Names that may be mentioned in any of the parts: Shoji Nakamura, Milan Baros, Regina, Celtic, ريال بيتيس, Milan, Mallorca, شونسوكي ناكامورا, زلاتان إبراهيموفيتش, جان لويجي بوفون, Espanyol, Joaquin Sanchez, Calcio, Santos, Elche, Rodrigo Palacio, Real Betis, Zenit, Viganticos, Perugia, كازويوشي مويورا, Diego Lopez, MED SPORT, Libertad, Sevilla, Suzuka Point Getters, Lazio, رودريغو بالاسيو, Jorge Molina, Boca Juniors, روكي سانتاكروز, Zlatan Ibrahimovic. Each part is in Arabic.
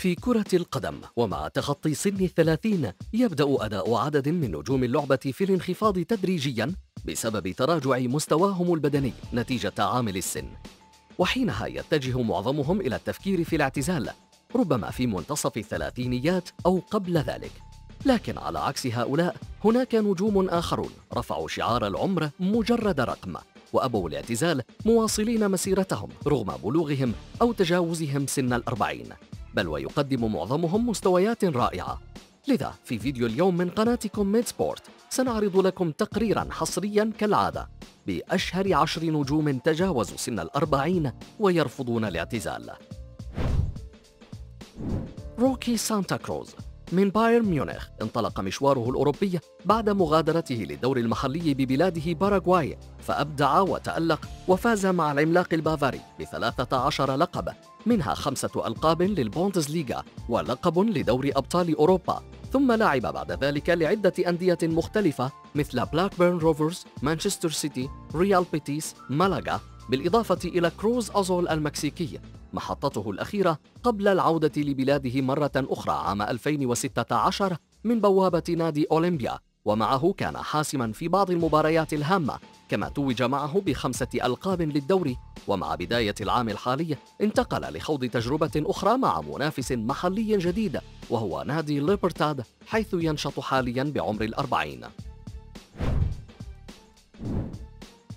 في كرة القدم، ومع تخطي سن 30 يبدأ أداء عدد من نجوم اللعبة في الانخفاض تدريجياً بسبب تراجع مستواهم البدني نتيجة عامل السن، وحينها يتجه معظمهم إلى التفكير في الاعتزال ربما في منتصف الثلاثينيات أو قبل ذلك. لكن على عكس هؤلاء هناك نجوم آخرون رفعوا شعار العمر مجرد رقم وأبوا الاعتزال مواصلين مسيرتهم رغم بلوغهم أو تجاوزهم سن 40، بل ويقدم معظمهم مستويات رائعة. لذا في فيديو اليوم من قناتكم ميد سبورت سنعرض لكم تقريراً حصرياً كالعادة بأشهر 10 نجوم تجاوزوا سن 40 ويرفضون الاعتزال. روكي سانتاكروز من بايرن ميونخ انطلق مشواره الأوروبي بعد مغادرته للدور المحلي ببلاده باراغواي، فأبدع وتألق وفاز مع العملاق البافاري ب13 لقب، منها 5 ألقاب للبوندسليغا ولقب لدور أبطال أوروبا، ثم لعب بعد ذلك لعدة أندية مختلفة مثل بلاكبيرن روفرز، مانشستر سيتي، ريال بيتيس، مالاغا، بالإضافة إلى كروز أزول المكسيكي محطته الأخيرة قبل العودة لبلاده مرة أخرى عام 2016 من بوابة نادي أولمبيا، ومعه كان حاسماً في بعض المباريات الهامة، كما توج معه ب5 ألقاب للدوري. ومع بداية العام الحالي انتقل لخوض تجربة أخرى مع منافس محلي جديد وهو نادي ليبرتاد حيث ينشط حالياً بعمر 40.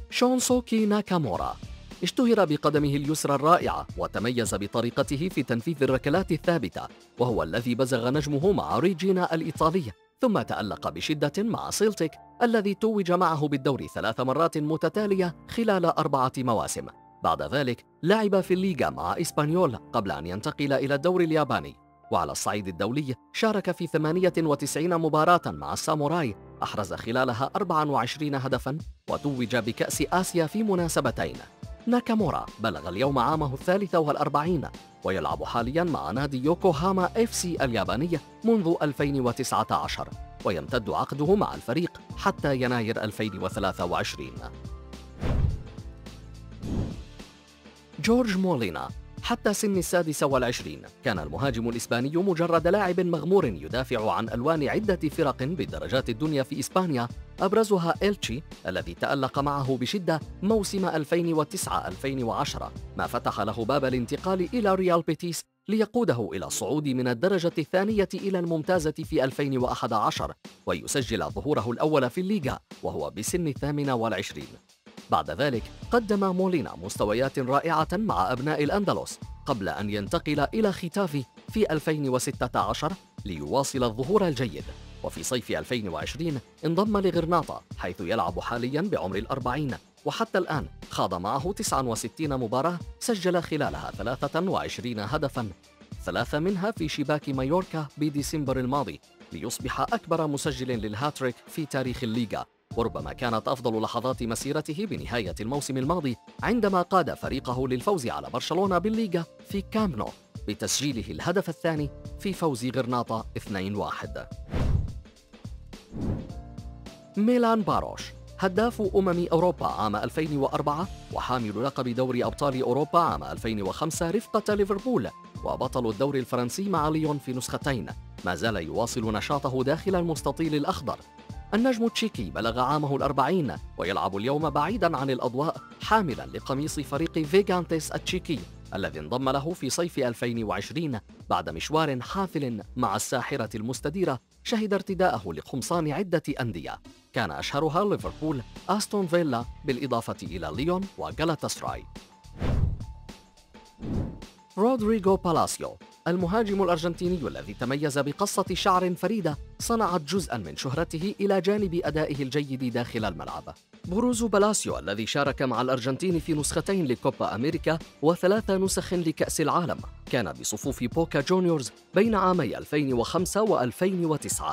شونسوكي ناكامورا اشتهر بقدمه اليسرى الرائعة وتميز بطريقته في تنفيذ الركلات الثابتة، وهو الذي بزغ نجمه مع ريجينا الإيطالي، ثم تألق بشدة مع سيلتيك الذي توج معه بالدوري 3 مرات متتالية خلال 4 مواسم. بعد ذلك لعب في الليغا مع إسبانيول قبل أن ينتقل إلى الدوري الياباني. وعلى الصعيد الدولي شارك في 98 مباراة مع الساموراي، أحرز خلالها 24 هدفاً وتوج بكأس آسيا في مناسبتين. ناكامورا بلغ اليوم عامه 43 ويلعب حالياً مع نادي يوكوهاما FC الياباني منذ 2019 ويمتد عقده مع الفريق حتى يناير 2023. جورج مولينا حتى سن 26 كان المهاجم الإسباني مجرد لاعب مغمور يدافع عن ألوان عدة فرق بدرجات الدنيا في إسبانيا، أبرزها إلتشي الذي تألق معه بشدة موسم 2009-2010 ما فتح له باب الانتقال إلى ريال بيتيس ليقوده إلى الصعود من الدرجة الثانية إلى الممتازة في 2011 ويسجل ظهوره الأول في الليغا وهو بسن 28. بعد ذلك قدم مولينا مستويات رائعة مع أبناء الأندلس قبل أن ينتقل إلى ختافي في 2016 ليواصل الظهور الجيد، وفي صيف 2020 انضم لغرناطة حيث يلعب حالياً بعمر 40 وحتى الآن خاض معه 69 مباراة سجل خلالها 23 هدفاً، 3 منها في شباك مايوركا بديسمبر الماضي ليصبح أكبر مسجل للهاتريك في تاريخ الليغا. وربما كانت أفضل لحظات مسيرته بنهاية الموسم الماضي عندما قاد فريقه للفوز على برشلونة بالليغا في كامب نو بتسجيله الهدف الثاني في فوز غرناطة 2-1. ميلان باروش هداف أوروبا عام 2004 وحامل لقب دوري أبطال أوروبا عام 2005 رفقة ليفربول وبطل الدوري الفرنسي مع ليون في نسختين، ما زال يواصل نشاطه داخل المستطيل الأخضر. النجم التشيكي بلغ عامه 40 ويلعب اليوم بعيداً عن الأضواء حاملاً لقميص فريق فيغانتيس التشيكي الذي انضم له في صيف 2020 بعد مشوار حافل مع الساحرة المستديرة شهد ارتداءه لقمصان عدة أندية كان أشهرها ليفربول، أستون فيلا، بالإضافة إلى ليون وغالاتاسراي. رودريغو بالاسيو المهاجم الأرجنتيني الذي تميز بقصة شعر فريدة صنعت جزءاً من شهرته إلى جانب أدائه الجيد داخل الملعب. بروز بالاسيو الذي شارك مع الأرجنتين في نسختين لكوبا أمريكا و3 نسخ لكأس العالم كان بصفوف بوكا جونيورز بين عامي 2005 و2009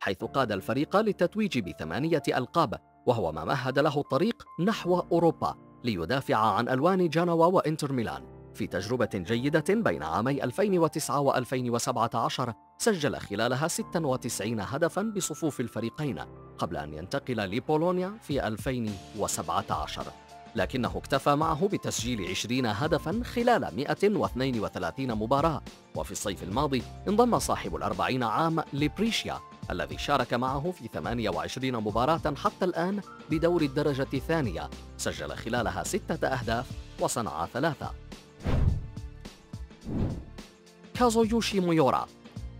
حيث قاد الفريق للتتويج ب8 ألقاب، وهو ما مهد له الطريق نحو أوروبا ليدافع عن ألوان جنوا وإنتر ميلان. في تجربة جيدة بين عامي 2009 و2017 سجل خلالها 96 هدفاً بصفوف الفريقين قبل أن ينتقل لبولونيا في 2017. لكنه اكتفى معه بتسجيل 20 هدفاً خلال 132 مباراة. وفي الصيف الماضي انضم صاحب ال40 عام لبريشيا الذي شارك معه في 28 مباراة حتى الآن بدور الدرجة الثانية، سجل خلالها 6 أهداف وصنع 3. كازويوشي مويورا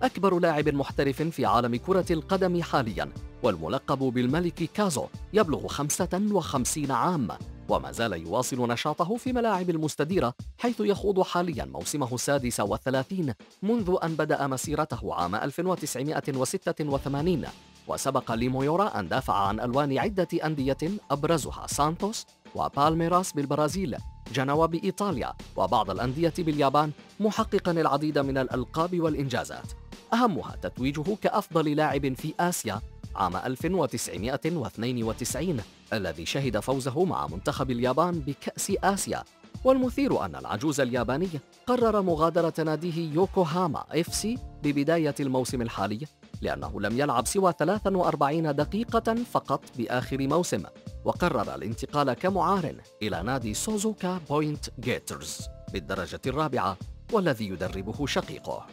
أكبر لاعب محترف في عالم كرة القدم حالياً، والملقب بالملك كازو يبلغ 55 عاما وما زال يواصل نشاطه في ملاعب المستديرة، حيث يخوض حالياً موسمه السادس والثلاثين منذ أن بدأ مسيرته عام 1986. وسبق لمويورا أن دافع عن ألوان عدة أندية أبرزها سانتوس وبالميراس بالبرازيل، جنوا بإيطاليا، وبعض الأندية باليابان، محققاً العديد من الألقاب والإنجازات، أهمها تتويجه كأفضل لاعب في آسيا عام 1992 الذي شهد فوزه مع منتخب اليابان بكأس آسيا. والمثير أن العجوز الياباني قرر مغادرة ناديه يوكوهاما FC ببداية الموسم الحالي، لأنه لم يلعب سوى 43 دقيقة فقط بآخر موسم، وقرر الانتقال كمعار إلى نادي سوزوكا بوينت جيترز بالدرجة الرابعة والذي يدربه شقيقه.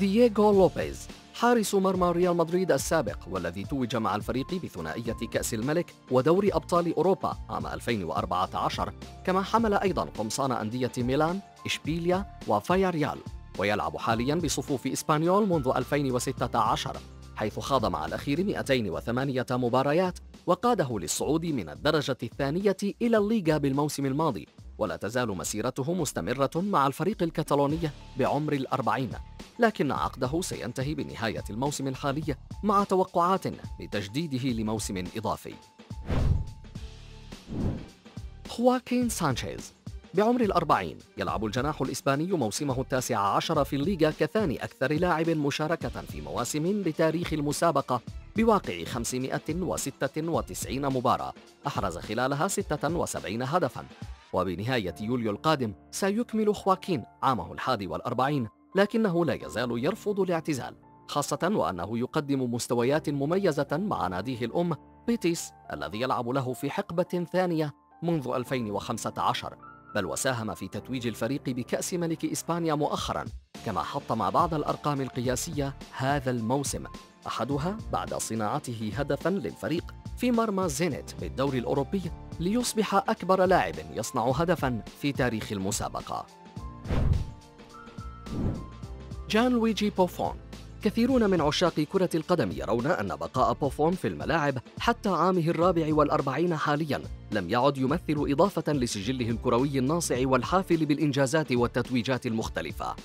دييغو لوبيز حارس مرمى ريال مدريد السابق والذي توج مع الفريق بثنائية كأس الملك ودوري أبطال أوروبا عام 2014، كما حمل أيضا قمصان أندية ميلان، إشبيليا وفياريال، ويلعب حاليا بصفوف إسبانيول منذ 2016، حيث خاض مع الأخير 208 مباريات وقاده للصعود من الدرجة الثانية إلى الليغا بالموسم الماضي، ولا تزال مسيرته مستمرة مع الفريق الكتالوني بعمر ال40، لكن عقده سينتهي بنهاية الموسم الحالي مع توقعات لتجديده لموسم إضافي. خواكين سانشيز بعمر ال40 يلعب الجناح الإسباني موسمه ال19 في الليغا كثاني أكثر لاعب مشاركة في مواسم بتاريخ المسابقة بواقع 596 مباراة أحرز خلالها 76 هدفاً. وبنهاية يوليو القادم سيكمل خواكين عامه ال41، لكنه لا يزال يرفض الاعتزال، خاصة وأنه يقدم مستويات مميزة مع ناديه الأم بيتيس الذي يلعب له في حقبة ثانية منذ 2015، بل وساهم في تتويج الفريق بكأس ملك إسبانيا مؤخراً، كما حطم بعض الأرقام القياسية هذا الموسم، أحدها بعد صناعته هدفاً للفريق في مرمى زينيت بالدوري الأوروبي ليصبح أكبر لاعب يصنع هدفاً في تاريخ المسابقة. جان لويجي بوفون كثيرون من عشاق كرة القدم يرون أن بقاء بوفون في الملاعب حتى عامه ال44 حالياً لم يعد يمثل إضافة لسجله الكروي الناصع والحافل بالإنجازات والتتويجات المختلفة،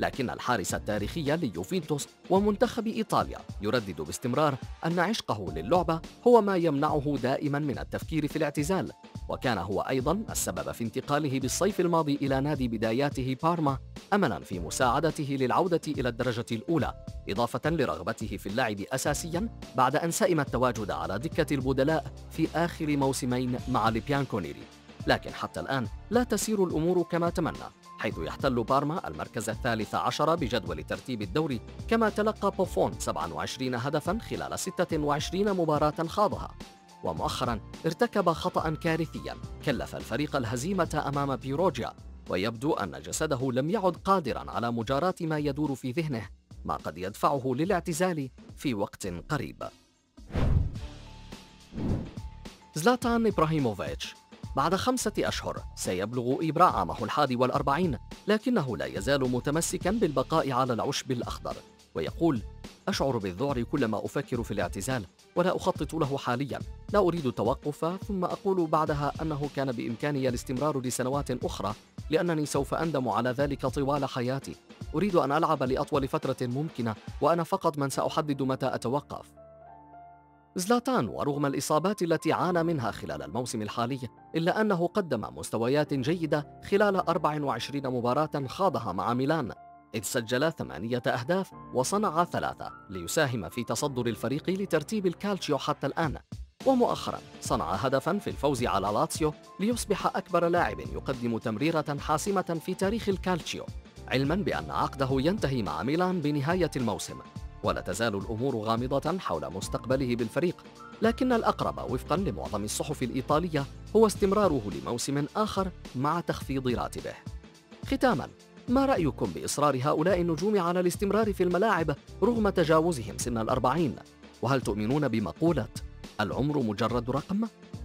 لكن الحارس التاريخي ليوفنتوس ومنتخب إيطاليا يردد باستمرار أن عشقه للعبة هو ما يمنعه دائماً من التفكير في الاعتزال، وكان هو أيضاً السبب في انتقاله بالصيف الماضي إلى نادي بداياته بارما، أملاً في مساعدته للعودة إلى الدرجة الأولى، إضافة لرغبته في اللعب أساسياً بعد أن سئم التواجد على دكة البدلاء في آخر موسمين مع البيانكونيري. لكن حتى الآن لا تسير الأمور كما تمنى، حيث يحتل بارما المركز ال13 بجدول ترتيب الدوري، كما تلقى بوفون 27 هدفاً خلال 26 مباراة خاضها. ومؤخراً ارتكب خطأ كارثياً كلف الفريق الهزيمة أمام بيروجيا، ويبدو أن جسده لم يعد قادراً على مجاراة ما يدور في ذهنه، ما قد يدفعه للاعتزال في وقت قريب. زلاتان إبراهيموفيتش بعد 5 أشهر سيبلغ إبرة عامه ال41، لكنه لا يزال متمسكاً بالبقاء على العشب الأخضر، ويقول: أشعر بالذعر كلما أفكر في الاعتزال ولا أخطط له حالياً، لا أريد التوقف ثم أقول بعدها أنه كان بإمكاني الاستمرار لسنوات أخرى، لأنني سوف أندم على ذلك طوال حياتي. أريد أن ألعب لأطول فترة ممكنة وأنا فقط من سأحدد متى أتوقف. زلاتان ورغم الإصابات التي عانى منها خلال الموسم الحالي، إلا أنه قدم مستويات جيدة خلال 24 مباراة خاضها مع ميلان، إذ سجل 8 أهداف وصنع 3 ليساهم في تصدر الفريق لترتيب الكالتشيو حتى الآن. ومؤخراً صنع هدفاً في الفوز على لاتسيو ليصبح أكبر لاعب يقدم تمريرة حاسمة في تاريخ الكالتشيو، علماً بأن عقده ينتهي مع ميلان بنهاية الموسم، ولا تزال الأمور غامضة حول مستقبله بالفريق، لكن الأقرب وفقاً لمعظم الصحف الإيطالية هو استمراره لموسم آخر مع تخفيض راتبه. ختاماً، ما رأيكم بإصرار هؤلاء النجوم على الاستمرار في الملاعب رغم تجاوزهم سن 40؟ وهل تؤمنون بمقولة العمر مجرد رقم؟